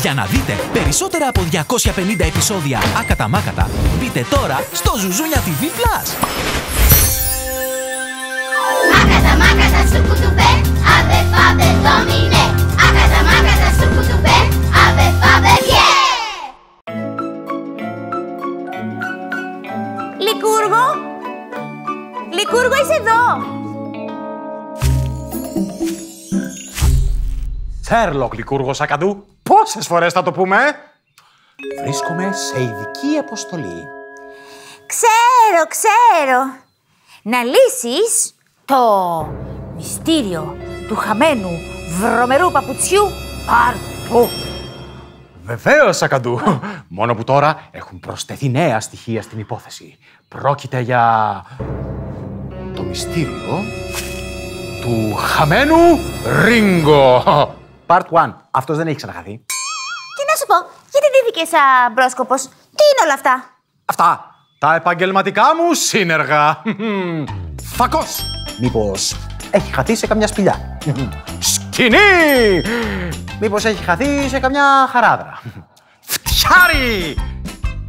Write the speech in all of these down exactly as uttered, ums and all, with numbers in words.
Για να δείτε περισσότερα από διακόσια πενήντα επεισόδια Άκατα Μάκατα, μπείτε τώρα στο Zouzounia τι βι Plus. Άκατα Μάκατα σου κουτουπέ, αβε φάβε δόμινε. Άκατα Μάκατα σου κουτουπέ, αβε φάβε πιέ. Λυκούργο, Λυκούργο είσαι εδώ. Σέρλοκ Λυκούργος, Ακαντού. Πόσες φορές θα το πούμε, ε? Βρίσκομαι σε ειδική αποστολή. Ξέρω, ξέρω. Να λύσεις το μυστήριο του χαμένου βρωμερού παπουτσιού Πάρτου. Βεβαίως, Ακαντού. Μόνο που τώρα έχουν προσθεθεί νέα στοιχεία στην υπόθεση. Πρόκειται για το μυστήριο του χαμένου Ρίνγκο. Πάρτ ουάν. Αυτός δεν έχει ξαναχαθεί. Και να σου πω, γιατί ντύθηκες σαν μπρόσκοπος? Τι είναι όλα αυτά? Αυτά τα επαγγελματικά μου σύνεργα. Φακός. Μήπως έχει χαθεί σε καμιά σπηλιά? Σκηνή. Μήπως έχει χαθεί σε καμιά χαράδρα? Φτιάρι.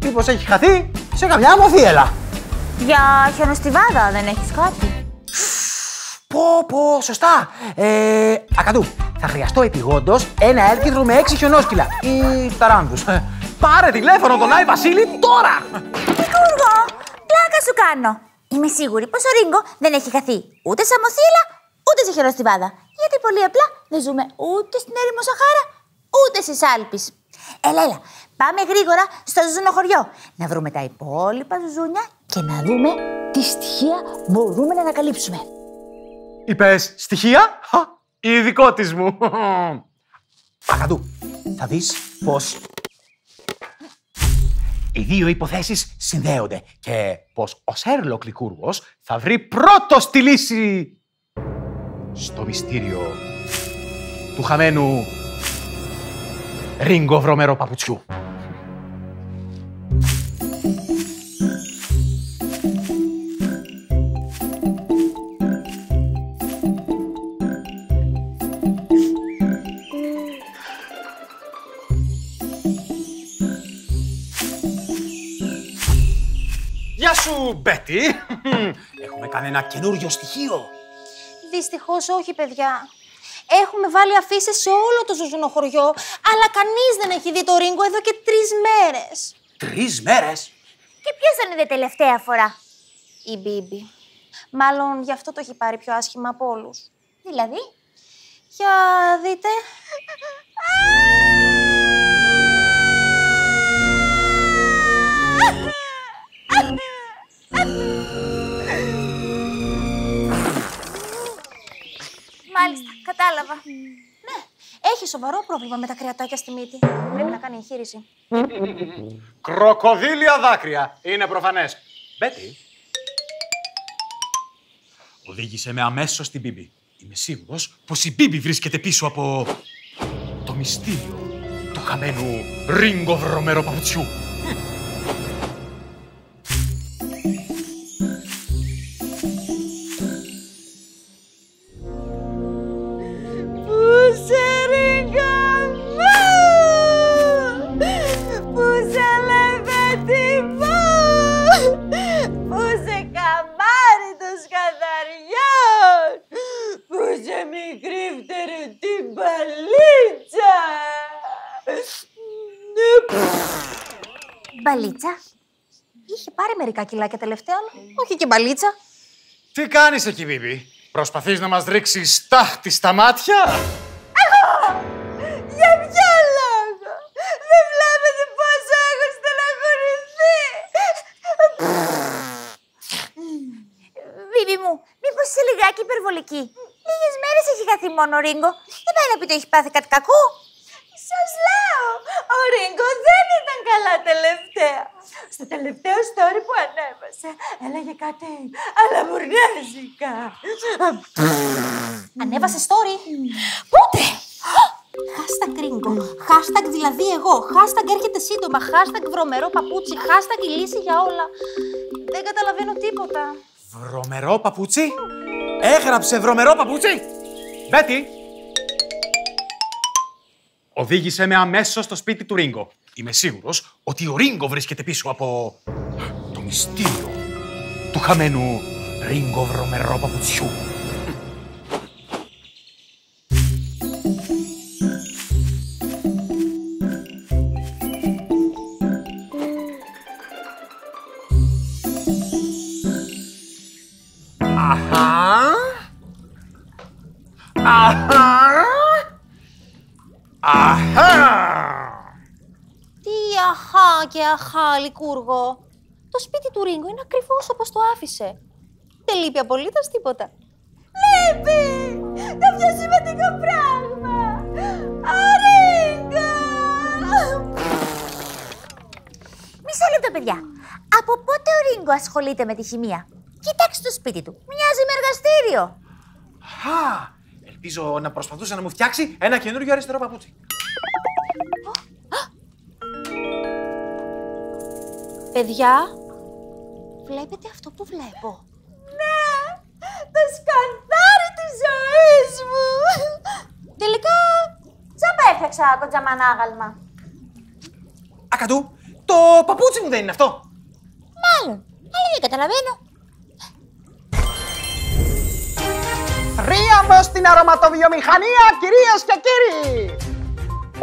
Μήπως έχει χαθεί σε καμιά μοθίελα? Για χιονοστιβάδα δεν έχεις κάτι? Πω πω, σωστά. Ε, Ακαντού, θα χρειαστώ επιγόντως ένα έλκυθρο με έξι χιονόσκυλα ή ταράνδους. Πάρε τηλέφωνο τον Άι Βασίλη τώρα! Λυκούργο, πλάκα σου κάνω. Είμαι σίγουρη πως ο Ρίνγκο δεν έχει χαθεί ούτε σε αμοθύλα, ούτε σε χιονοστιβάδα. Γιατί πολύ απλά δεν ζούμε ούτε στην έρημο Σαχάρα, ούτε στις Άλπεις. Έλα, έλα, πάμε γρήγορα στο ζουζούνο χωριό να βρούμε τα υπόλοιπα ζουζούνια και να δούμε τι στοιχεία μπορούμε να ανακαλύψουμε. Είπες στοιχεία? Η ειδικότης μου. Ακαντού, θα δεις πως οι δύο υποθέσεις συνδέονται και πως ο Σέρλοκ Λυκούργος θα βρει πρώτος τη λύση στο μυστήριο του χαμένου Ρίνγκο βρωμέρο παπουτσιού. Γεια σου, Μπέτι! Έχουμε κανένα καινούριο στοιχείο? Δυστυχώς όχι, παιδιά. Έχουμε βάλει αφήσεις σε όλο το ζουζούνο χωριό, αλλά κανείς δεν έχει δει το Ρίνγκο εδώ και τρεις μέρες. Τρεις μέρες? Και ποιος τον είδε τελευταία φορά? Η Μπίμπι. Μάλλον γι' αυτό το έχει πάρει πιο άσχημα από όλους. Δηλαδή? Για δείτε. Μάλιστα, κατάλαβα. Ναι, έχει σοβαρό πρόβλημα με τα κρεατάκια στη μύτη. Πρέπει να κάνει εγχείρηση. Κροκοδίλια δάκρυα, είναι προφανές. Μπέτι, οδήγησε με αμέσως στην Μπίμπι. Είμαι σίγουρος πως η Μπίμπι βρίσκεται πίσω από το μυστήριο του χαμένου Ρίνγκο βρωμέρο παπουτσιού. Μπαλίτσα. Είχε πάρει μερικά κιλάκια τελευταία, αλλά όχι και μπαλίτσα. Τι κάνεις εκεί, Μπίμπι? Προσπαθείς να μας ρίξεις τάχτη στα μάτια? Εγώ! Για ποιο λόγο? Δεν βλέπετε πόσο έχω στεναχωρηθεί? Μπίμπι μου, μήπως είσαι λιγάκι υπερβολική? Λίγες μέρες έχει χαθεί μόνο ο Ρίνγκο. Δεν πάει να πει ότι έχει πάθει κάτι κακό. Σας λέω, ο Ρίνγκο δεν ήταν καλά τελευταία. Στο τελευταίο story που ανέβασε, έλεγε κάτι αλαβουρνέζικα. Ανέβασε story? Πότε? Hashtag Ρίνγκο, hashtag δηλαδή εγώ, hashtag έρχεται σύντομα, hashtag βρωμερό παπούτσι, hashtag η λύση για όλα. Δεν καταλαβαίνω τίποτα. Βρωμερό παπούτσι? Έγραψε βρωμερό παπούτσι? Μπέτι! Οδήγησε με αμέσως στο σπίτι του Ρίνγκο. Είμαι σίγουρος ότι ο Ρίνγκο βρίσκεται πίσω από το μυστήριο του χαμένου Ρίνγκο βρωμερό παπουτσιού. Και αχά, Λυκούργο. Το σπίτι του Ρίνγκο είναι ακριβώς όπως το άφησε. Δεν λείπει απολύτως τίποτα. Λείπει! Το πιο σημαντικό πράγμα! Ο Ρίνγκο! Μισό λεπτό, παιδιά. Από πότε ο Ρίνγκο ασχολείται με τη χημεία? Κοιτάξτε το σπίτι του. Μοιάζει με εργαστήριο. Αχα! Ελπίζω να προσπαθούσε να μου φτιάξει ένα καινούριο αριστερό παπούτσι. Παιδιά, βλέπετε αυτό που βλέπω? Ναι, το σκανδάρι της ζωής μου! Τελικά, τζάμπα έφτιαξα το τζαμανάγαλμα. Ακαντού, το παπούτσι μου δεν είναι αυτό? Μάλλον, αλλά δεν καταλαβαίνω. Ρίαμος στην αρωματοβιομηχανία, κυρίες και κύριοι!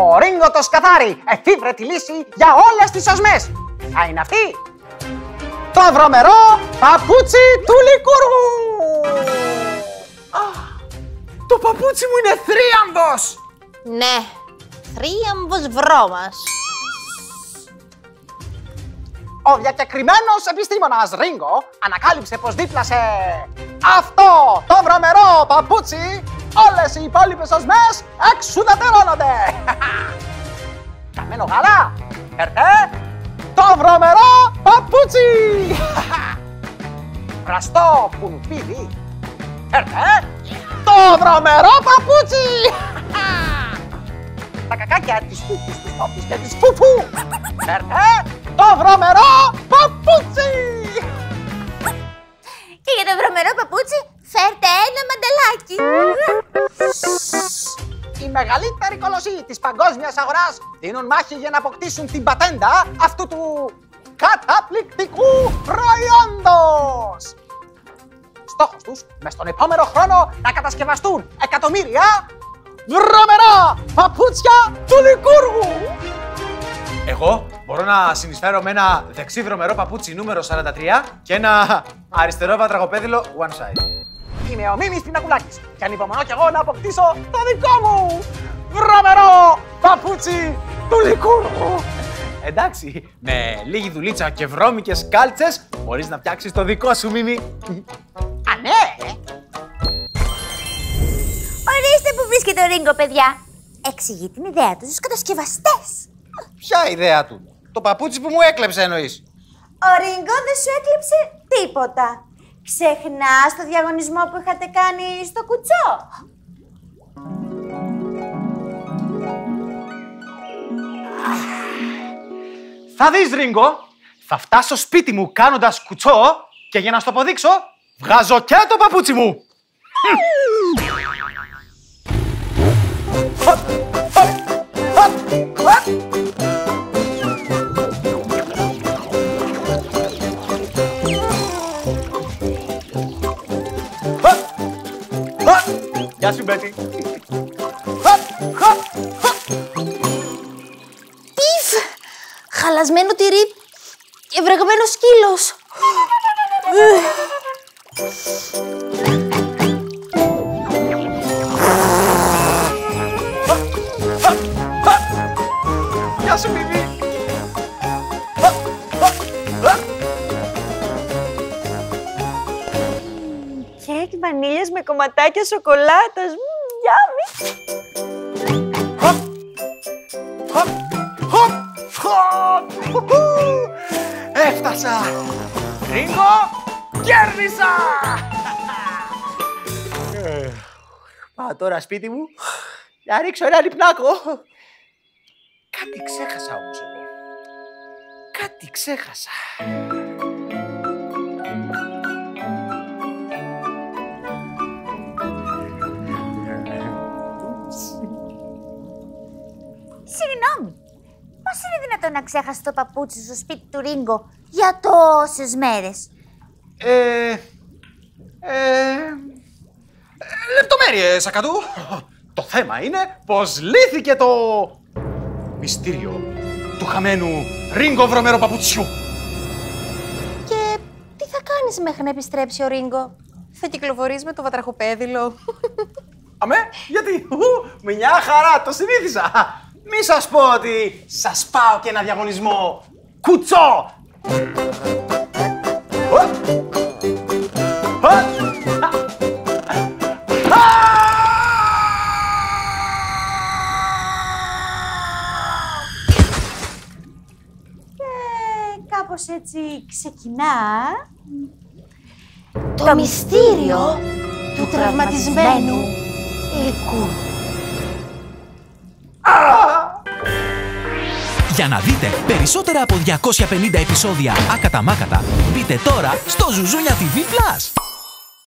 Ο Ρίνγκο το σκαθάρι εφήβρε τη λύση για όλες τις οσμές. Θα είναι αυτή! Το βρωμερό παπούτσι του Λυκούργου! Α, το παπούτσι μου είναι θρίαμβος! Ναι, θρίαμβος βρώμας. Ο διακεκριμένος επιστήμονας Ρίνγκο ανακάλυψε πως δίπλα σε αυτό το βρωμερό παπούτσι όλες οι υπόλοιπες οσμές εξουδετερώνονται! Καμένο γάλα, έρθε! Το βρωμερό παπούτσι! Βραστό κουνουπίδι! Έρθε! Το βρωμερό παπούτσι! Τα κακάκια της φούφης, της τόπης και της φούφου! Έρθε! Το βρωμερό παπούτσι! Και για το βρωμερό παπούτσι, φέρτε ένα μανταλάκι! Οι μεγαλύτεροι κολοσσοί της παγκόσμιας αγοράς δίνουν μάχη για να αποκτήσουν την πατέντα αυτού του καταπληκτικού προϊόντος. Στόχος τους, μες στον επόμενο χρόνο, να κατασκευαστούν εκατομμύρια βρωμερά παπούτσια του Λυκούργου. Εγώ μπορώ να συνεισφέρω με ένα δεξί βρωμερό παπούτσι νούμερο σαράντα τρία και ένα αριστερό βατραγοπέδιλο one side. Είμαι ο Μίμης Πινακουλάκης και ανυπομονώ κι εγώ να αποκτήσω το δικό μου βρωμερό παπούτσι του Λυκούργου. Εντάξει, με λίγη δουλίτσα και βρώμικες κάλτσες μπορείς να φτιάξεις το δικό σου, Μίμη. Α, ναι! Ορίστε που βρίσκεται ο Ρίνγκο, παιδιά. Εξηγεί την ιδέα του στους κατασκευαστές. Ποια ιδέα του? Το παπούτσι που μου έκλεψε εννοείς? Ο Ρίνγκο δεν σου έκλεψε τίποτα. Ξεχνάς το διαγωνισμό που είχατε κάνει στο κουτσό? Θα δεις, Ρίνγκο, θα φτάσω σπίτι μου κάνοντας κουτσό και για να σου το αποδείξω, βγάζω και το παπούτσι μου! Γεια σου, Μπέτι. Πιφ! Χαλασμένο τυρί και βρεγμένο σκύλος. Γεια σου, Μίμη. Κέικ βανίλιας με κομματάκια σοκολάτας. Γιάμι! Χοπ! Χοπ! Χοπ! Χοπ! Έφτασα! Ρίνγκο, κέρδισα! Πάω τώρα σπίτι μου να ρίξω ένα λιπνάκο. Κάτι ξέχασα όμως εγώ. Κάτι ξέχασα. συγγνώμη. Πώς είναι δυνατόν να ξέχασε το παπούτσι στο σπίτι του Ρίγκο για τόσες μέρες? Ε... Ε... Λεπτομέρειες, Ακαντού. Το θέμα είναι πως λύθηκε το μυστήριο του χαμένου Ρίγκο βρωμέρο παπουτσιού. Και τι θα κάνεις μέχρι να επιστρέψει ο Ρίγκο? Θα κυκλοφορείς με το βατραχοπέδιλο? Αμέ, γιατί, μια χαρά, το συνήθισα. Μη σας πω ότι σας πάω και ένα διαγωνισμό κουτσό. Κάπως έτσι ξεκινά το, το μυστήριο του τραυματισμένου Λυκού. Για να δείτε περισσότερα από διακόσια πενήντα επεισόδια Άκατα Μάκατα, μπείτε τώρα στο Zouzounia τι βι Plus.